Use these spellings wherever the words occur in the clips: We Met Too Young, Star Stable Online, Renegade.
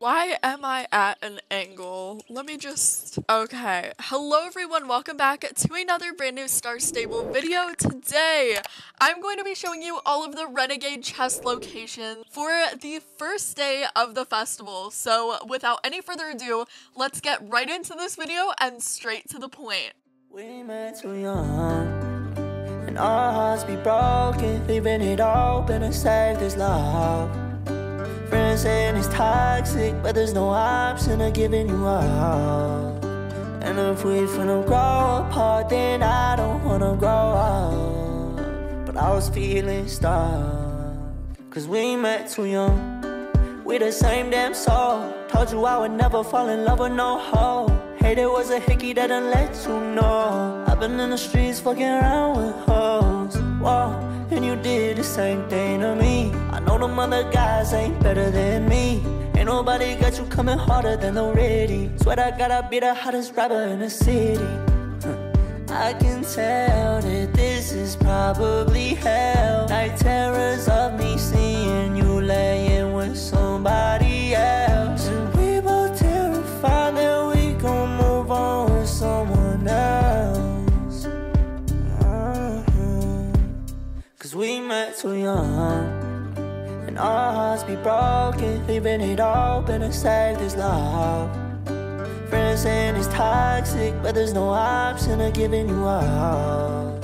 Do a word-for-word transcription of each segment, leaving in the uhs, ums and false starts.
Why am I at an angle? Let me just... Okay. Hello everyone, welcome back to another brand new Star Stable video. Today, I'm going to be showing you all of the Renegade chest locations for the first day of the festival. So without any further ado, let's get right into this video and straight to the point. We met too young, and our hearts be broken, leaving it open to save this love. Friends saying it's toxic, but there's no option of giving you up. And if we finna grow apart, then I don't wanna grow up. But I was feeling stuck, cause we met too young. We the same damn soul. Told you I would never fall in love with no hoe. Hate it was a hickey that done let you know. I've been in the streets fucking around with hoes. Whoa. And you did the same thing to me. I know them other guys ain't better than me. Ain't nobody got you coming harder than the ready. Swear to God, I be the hottest rapper in the city. Huh. I can tell that this is probably hell. Night terrors of me seeing you laying with somebody else. And we both terrified that we gon' move on with someone else. Cause we met too young, and our hearts be broken, leaving it open to save this love. Friends saying it's toxic, but there's no option of giving you up.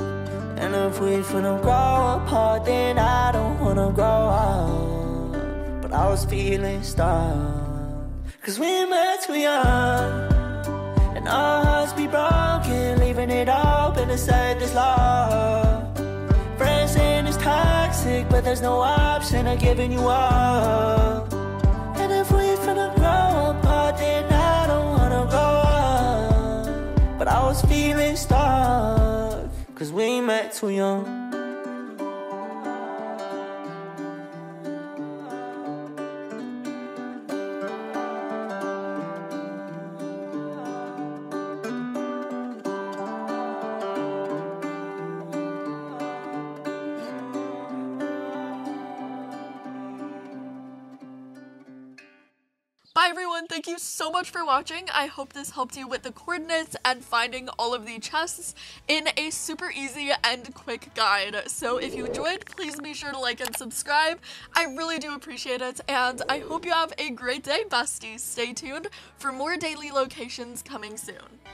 And if we finna grow apart, then I don't wanna grow up. But I was feeling stuck, cause we met too young, and our hearts be broken, leaving it open to save this love. Friends, it's toxic, but there's no option of giving you up. And if we finna grow apart, then I don't wanna grow up. But I was feeling stuck, cause we met too young. Bye everyone, thank you so much for watching. I hope this helped you with the coordinates and finding all of the chests in a super easy and quick guide. So if you enjoyed, please be sure to like and subscribe. I really do appreciate it, and I hope you have a great day, besties. Stay tuned for more daily locations coming soon.